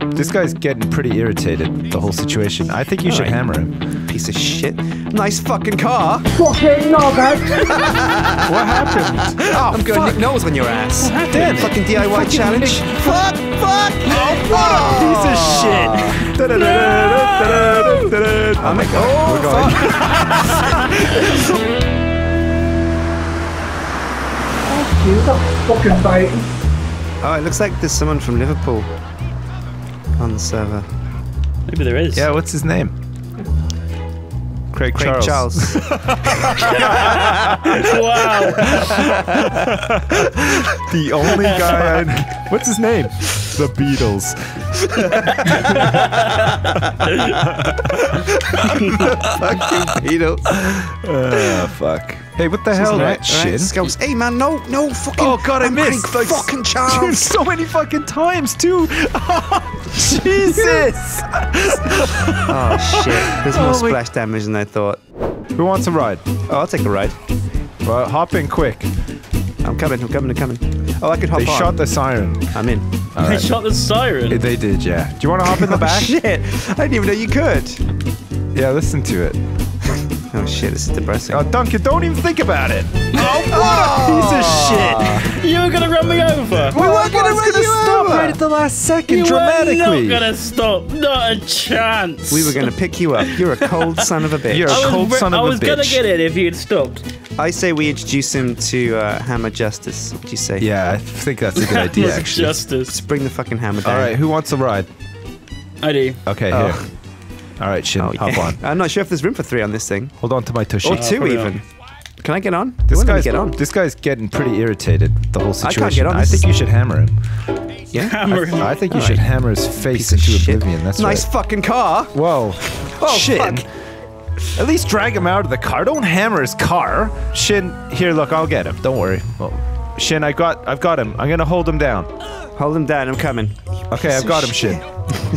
This guy's getting pretty irritated, the whole situation. I think you should hammer him. Piece of shit. Nice fucking car. Fucking no, man. What happened? Oh, I'm going Nick Knowles on your ass. Damn, fucking DIY fucking challenge. Nick. Fuck, fuck. Oh, oh, piece of shit. No! Oh my god, we're going. Oh, it looks like there's someone from Liverpool on the server. Maybe there is. Yeah, what's his name? Craig Charles. Wow. The only guy I... What's his name? The Beatles. Fucking Beatles. Fuck. Hey, what the hell, right? Sjin goes, hey man, no, fucking. Oh god, I missed. Craig fucking Charles. Dude, so many fucking times too. Oh, Jesus. Oh shit. There's more splash damage than I thought. Who wants a ride? Oh, I'll take a ride. Well, hop in quick. I'm coming. Oh, I could hop on. They shot the siren. I'm in. Right. They shot the siren? They did, yeah. Do you want to hop in the back? Shit. I didn't even know you could. Yeah, listen to it. Oh, shit. This is depressing. Oh, Duncan, don't even think about it. Oh, what a piece of shit. You were going to run me over. We weren't going to stop right at the last second, dramatically. We were not going to stop. Not a chance. We were going to pick you up. You're a cold son of a bitch. You're a cold son of a bitch. I was going to get it if you'd stopped. I say we introduce him to Hammer Justice. What do you say? Yeah, I think that's a good idea, actually. Justice. Just bring the fucking hammer down. All right, who wants a ride? I do. Okay, here. All right, Sjin, hop on. I'm not sure if there's room for 3 on this thing. Hold on to my tushy. Or 2, even. Can I get on? This guy's getting pretty irritated, the whole situation. I can't get on. I think you should hammer him. Yeah? Hammer him. I think you should hammer his face into oblivion. That's right. Nice fucking car. Whoa. Oh, shit. At least drag him out of the car. Don't hammer his car. Sjin, here, look, I'll get him. Don't worry. Well, Sjin, I've got him. I'm gonna hold him down. Hold him down. I'm coming. Okay, I've got him, Sjin.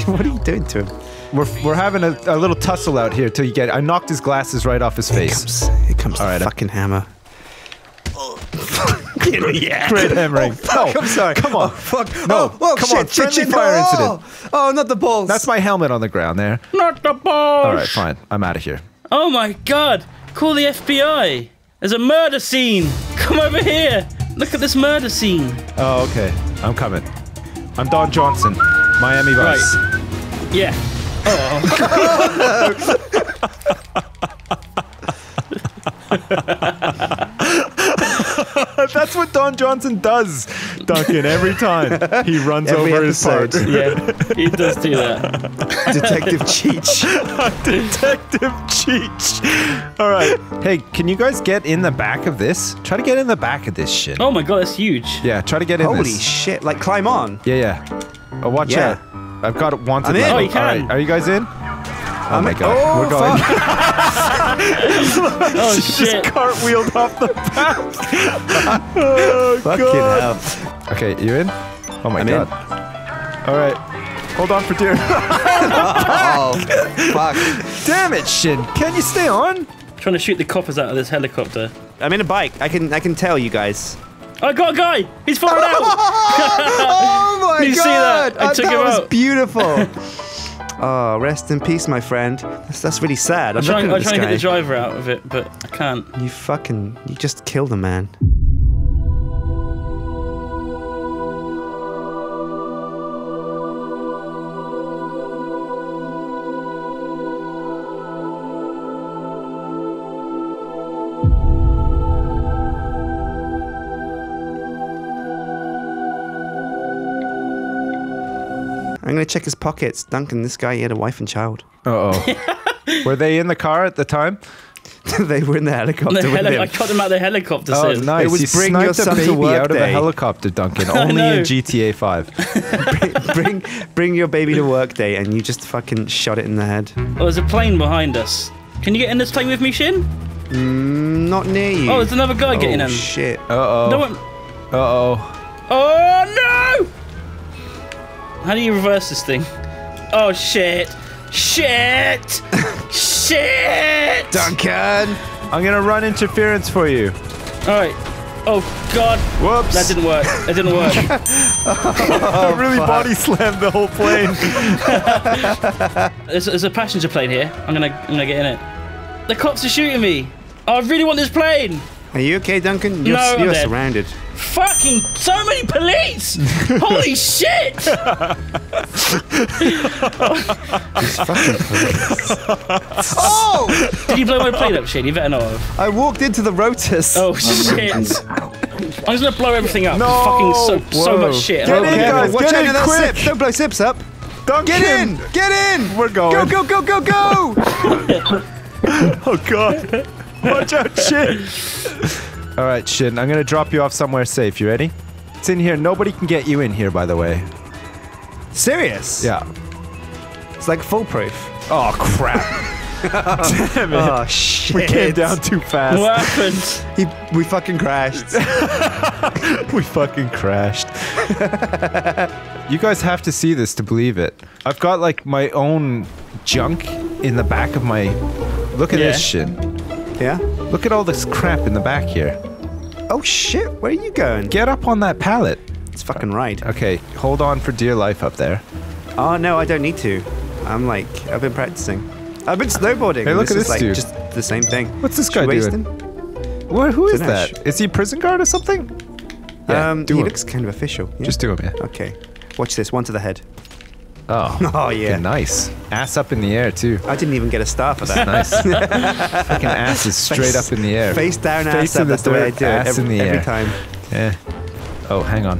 What are you doing to him? We're having a little tussle out here till you get. I knocked his glasses right off his face. Here comes all right, the fucking hammer. Yeah. Great hammering. Oh, no. I'm sorry. Come on. Oh, fuck. No. Oh, come on. Friendly fire incident. Oh, not the balls. That's my helmet on the ground there. Not the balls. All right, fine. I'm out of here. Oh my god! Call the FBI! There's a murder scene! Come over here! Look at this murder scene! Oh, okay. I'm coming. I'm Don Johnson. Miami Vice. Right. Yeah. Oh. That's what Don Johnson does, Duncan, every time. He runs over his part. Yeah, he does do that. Detective Cheech. Detective Cheech. All right. Hey, can you guys get in the back of this? Try to get in the back of this shit. Oh my god, that's huge. Yeah, try to get in this. Holy shit, like climb on. Yeah, yeah. Oh, watch out. I've got wanted level. Oh, you can. Right. Are you guys in? Oh my god, we're going. Oh shit. Just cartwheeled off the path. Oh fucking god. Hell. Okay, you in? Oh my god. In. All right. Hold on for dear. Oh, fuck. Damn it, Sjin. Can you stay on? I'm trying to shoot the coppers out of this helicopter. I'm in a bike. I can tell you guys. I got a guy. He's falling out. Oh my god. Did you see that? I took him out. That was beautiful. Oh, rest in peace, my friend. That's really sad. I'm trying to get the driver out of it, but I can't. You just killed the man. I'm gonna check his pockets. Duncan, this guy, he had a wife and child. Uh-oh. Were they in the car at the time? They were in the helicopter with him. I cut them out of the helicopter. Oh, nice. It was you bring your son to work out of the helicopter, Duncan. Only in GTA 5. bring your baby to work day, and you just fucking shot it in the head. Oh, there's a plane behind us. Can you get in this plane with me, Sjin? Not near you. Oh, there's another guy getting in. Oh, shit. Uh-oh. No one... Uh-oh. Oh, no! How do you reverse this thing? Oh, shit. Shit! Shit! Duncan! I'm gonna run interference for you. Alright. Oh God! Whoops! That didn't work. It didn't work. Oh, I really body slammed the whole plane. There's a passenger plane here. I'm gonna get in it. The cops are shooting me. Oh, I really want this plane. Are you okay, Duncan? You're, no, you're surrounded. Fucking so many police! Holy shit! It's fucking police. Oh! Did you blow my plane up, Sjin? You better not have. I walked into the rotors. Oh shit! I'm just gonna blow everything up. No! Fucking so much shit. Get in, guys! Watch out for that Sips! Don't blow Sips up! Duncan. Get in! Get in! We're going! Go! Go! Go! Go! Go! Oh God! Watch out, Sjin! All right, Sjin, I'm gonna drop you off somewhere safe. You ready? It's in here. Nobody can get you in here, by the way. Serious? Yeah. It's like foolproof. Oh crap! Damn it! Oh shit! We came down too fast. What happened? We fucking crashed. We fucking crashed. You guys have to see this to believe it. I've got like my own junk in the back of my. Look at this shit. Yeah? Look at all this crap in the back here. Oh shit, where are you going? Get up on that pallet. It's fucking right. Okay, hold on for dear life up there. Oh no, I don't need to. I'm like, I've been practicing. I've been snowboarding. Hey, look at this like, dude. Just the same thing. What's this guy doing? What, who is that? Is he a prison guard or something? Yeah, he looks kind of official. Yeah? Just do him, yeah. Okay, watch this, one to the head. Oh, oh yeah. Nice. Ass up in the air, too. I didn't even get a star for that. Nice. Fucking ass is straight up in the air. Face down, ass up. That's the way I do it every time. Yeah. Oh, hang on.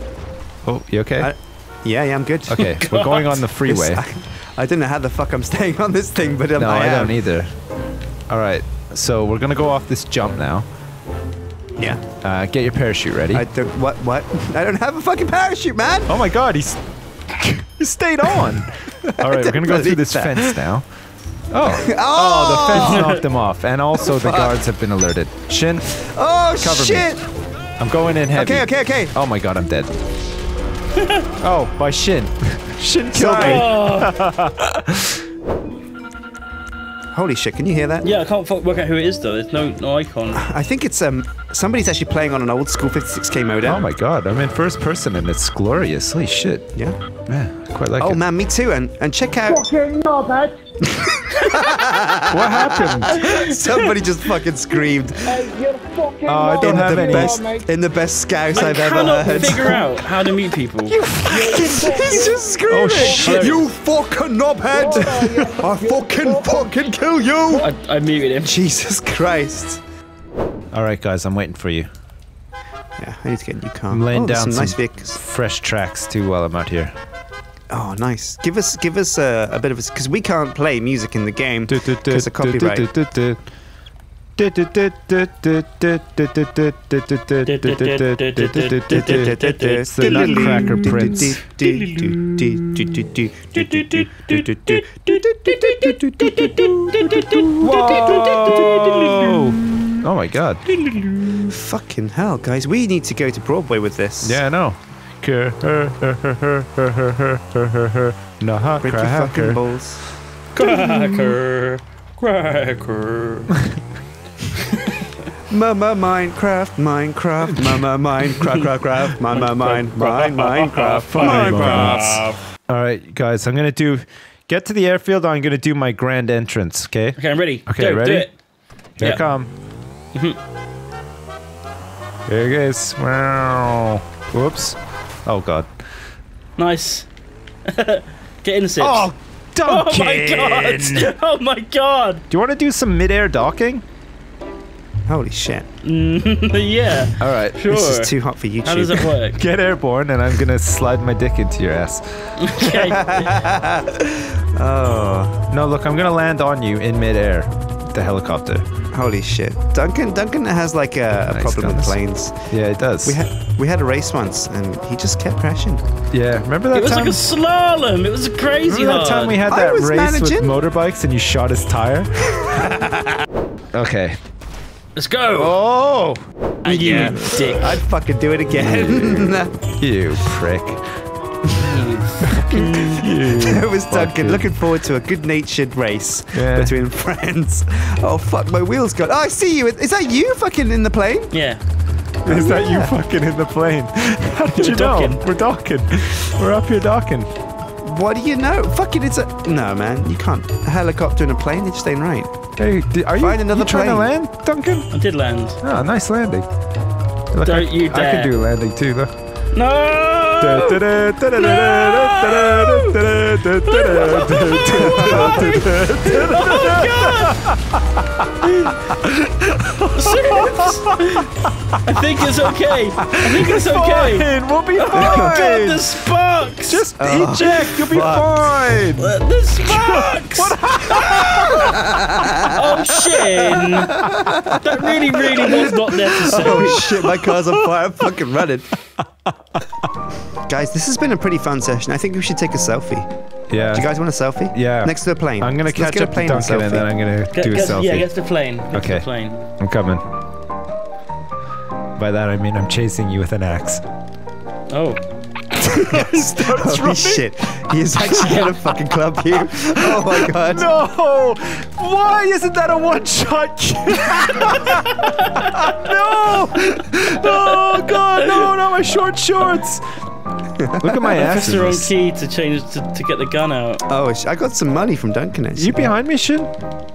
Oh, you okay? Yeah, I'm good. Okay, we're going on the freeway. I don't know how the fuck I'm staying on this thing, but no, I don't either. All right, so we're going to go off this jump now. Yeah. Get your parachute ready. I don't, what? I don't have a fucking parachute, man! Oh my God, he's... You stayed on. All right, we're gonna go through this fence now. Oh, oh, the fence knocked them off, and also the guards have been alerted. Sjin, oh cover me. I'm going in heavy. Okay. Oh my God, I'm dead. Oh, by Sjin. Sjin killed me. Holy shit! Can you hear that? Yeah, I can't work out who it is though. There's no icon. I think it's somebody's actually playing on an old school 56K modem. Oh my God, I'm in first person and it's glorious. Holy shit. Yeah. Yeah, I quite like it. Oh man, me too. And check out. Fucking knobhead. What happened? Somebody just fucking screamed. You're fucking I don't have any. In the best scouse I've ever heard. I cannot figure out how to meet people. You fucking. He's just screaming. Oh shit. You fucking knobhead. I fucking kill you. I muted him. Jesus Christ. All right, guys, I'm waiting for you. Yeah, I need to get a new car. I'm laying down some nice fresh tracks too while I'm out here. Oh, nice. Give us a bit of a, because we can't play music in the game because of copyright. It's the Nutcracker Prince. Whoa! Oh my God. Fucking hell, guys. We need to go to Broadway with this. Yeah, I know. Break your fucking balls. Cracker. Mama Minecraft. Mama Minecraft. Mama Minecraft. All right, guys. I'm going to get to the airfield. I'm going to do my grand entrance, okay? Okay, I'm ready. Okay, ready? Do it. Here I come. There it is. Wow. Whoops. Oh God. Nice. Get in the Sips. Oh, Duncan. Oh my God. Do you want to do some mid-air docking? Holy shit. Yeah. All right. Sure. This is too hot for YouTube. How does it work? Get airborne, and I'm gonna slide my dick into your ass. Okay. Oh. No, look, I'm gonna land on you in mid-air. The helicopter. Holy shit. Duncan has like a nice problem with planes. Yeah, it does. We had a race once and he just kept crashing. Yeah, remember that time? It was like a slalom. It was crazy. Remember that time we had that race with motorbikes and you shot his tire? Okay. Let's go. Oh. You dick. I'd fucking do it again. You prick. That was Duncan looking forward to a good-natured race between friends. Oh fuck, my wheel's gone. Oh, I see you. Is that you fucking in the plane? Yeah. Is that you fucking in the plane? How did you know? We're docking. We're up here docking. What do you know? Fucking it's a... No, man. You can't. A helicopter and a plane, it just ain't right. Hey, are you, trying to land, Duncan? I did land. Oh, nice landing. Look, Don't you dare. I can do landing too, though. No! I think it's okay. Fine. We'll be fine. Oh my God, the sparks. Just eject. You'll be fine. The sparks. Oh, Sjin. That really was not necessary. Oh, shit. My car's on fire. I'm fucking running. Guys, this has been a pretty fun session. I think we should take a selfie. Yeah. Do you guys want a selfie? Yeah. Next to the plane. I'm going to catch up to Duncan and then I'm going to do a selfie. Yeah, get to the plane. Okay. I'm coming. By that I mean I'm chasing you with an axe. Oh. Yes. Holy shit. He is actually going to fucking club you. Oh my God. No! Why isn't that a one-shot kill? No! Oh God, no, not my short shorts. Look at my ass. That's the wrong key to change to get the gun out. Oh, I got some money from Duncan. Actually. You behind me, Sjin?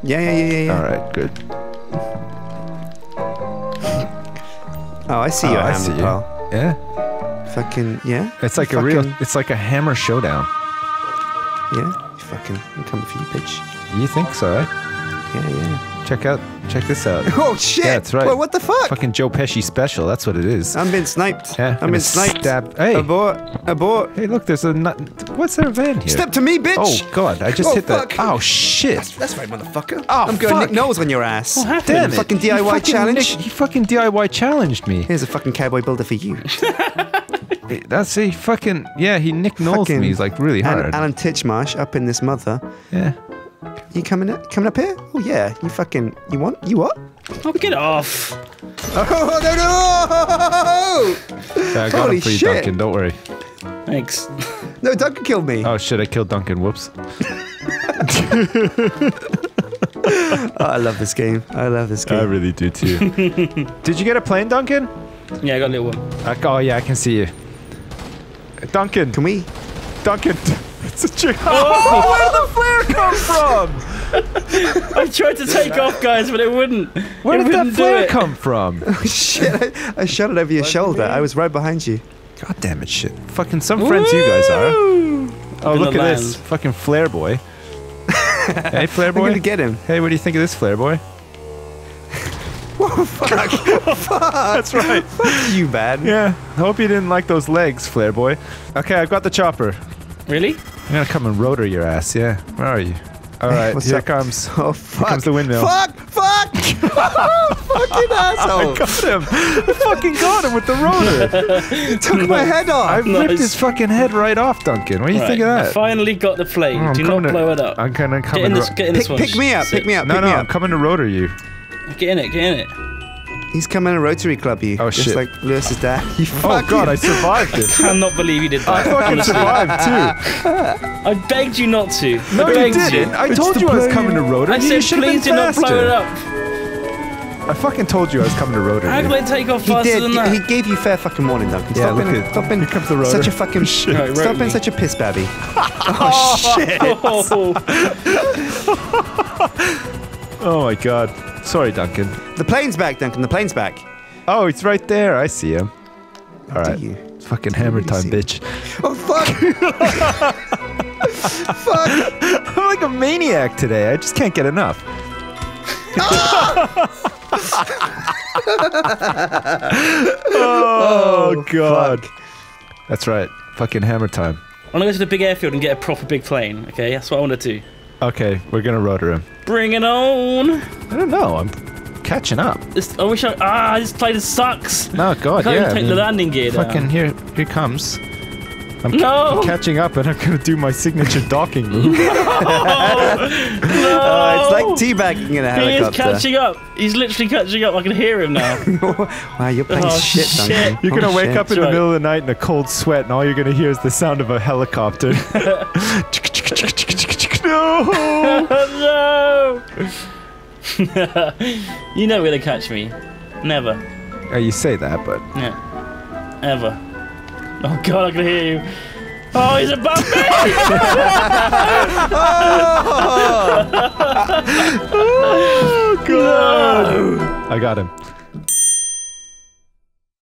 Yeah. All right, good. Oh, I see your hammer, pal. Yeah. Fucking yeah. It's like a real. It's like a hammer showdown. Yeah. You fucking. I'm coming for you, bitch. You think so? Eh? Yeah. Check this out. Oh shit! That's right. Wait, what the fuck? Fucking Joe Pesci special. That's what it is. I'm being sniped. Yeah, I'm being sniped. Stabbed. Hey, abort! Hey, look, there's a what's there van here? Step to me, bitch! Oh God, I just hit that. Oh shit! That's right, motherfucker. Oh, I'm going Nick Knowles on your ass. What happened? Damn it! Fucking DIY challenge. He fucking DIY challenged me. Here's a fucking cowboy builder for you. That's a fucking He Nick Knowles me. He's like really hard. Alan Titchmarsh up in this mother. Yeah. You coming up here? Oh yeah, you fucking you what? Oh get off! Oh no! Yeah, I got him for you, Duncan. Don't worry. Thanks. No, Duncan killed me. Oh shit! I killed Duncan. Whoops. Oh, I love this game. I really do too. Did you get a plane, Duncan? Yeah, I got a little one. Oh yeah, I can see you. Duncan, can we? Duncan. It's a chick. Oh, where did the flare come from? I tried to take off, guys, but it wouldn't. Where did that flare come from? Oh, shit. I shot it over your shoulder. I was right behind you. God damn it, shit. Fucking some friends you guys are. Oh, look at this. Fucking Flare Boy. Hey, Flare Boy. I'm gonna get him. Hey, what do you think of this, Flare Boy? Whoa, fuck. Fuck. That's right. Fuck you, man. Yeah. Hope you didn't like those legs, Flare Boy. Okay, I've got the chopper. Really? I'm gonna come and rotor your ass, yeah. Where are you? Alright, here it comes. Oh fuck! Here comes the windmill. Fuck! Fucking asshole! I got him! I fucking got him with the rotor! He took my head off! I ripped his fucking head right off, Duncan. What do you think of that? I finally got the plane. Oh, do not blow it up. I'm gonna come pick me up, pick me up. No, I'm coming to rotor you. Get in it. He's coming to Rotary Club you. Oh shit. Just like Lewis's dad. Oh god, I survived it. I cannot believe you did that. I fucking survived too. I begged you not to. No, you didn't. I told you I was coming to Rotary. I said please do not blow it up. I fucking told you I was coming to Rotary. How can I take off faster than that? He gave you fair fucking warning, Duncan. Stop being such a fucking shit. Stop being such a piss babby. Oh shit. Oh my god. Sorry, Duncan. The plane's back, Duncan. The plane's back. Oh, it's right there. I see him. All right. It's fucking hammer time, bitch. Oh, fuck. Fuck. I'm like a maniac today. I just can't get enough. Oh, God. Fuck. That's right. Fucking hammer time. I want to go to the big airfield and get a proper big plane, okay? That's what I want to do. Okay, we're gonna rotor him. Bring it on! I don't know, I'm catching up. I wish I... Ah, this plane sucks! No, God, yeah. I can't even take the landing gear down. Fucking, here comes. I'm catching up and I'm gonna do my signature docking move. No! It's like teabagging in a helicopter. He is catching up. He's literally catching up. I can hear him now. Wow, you're playing shit. Duncan. You're gonna wake up in the middle of the night in a cold sweat and all you're gonna hear is the sound of a helicopter. No! You never gonna catch me. Never. Oh, you say that, but... Yeah. Ever. Oh, God, I can hear you. Oh, he's above me! Oh! Oh, God! No. I got him.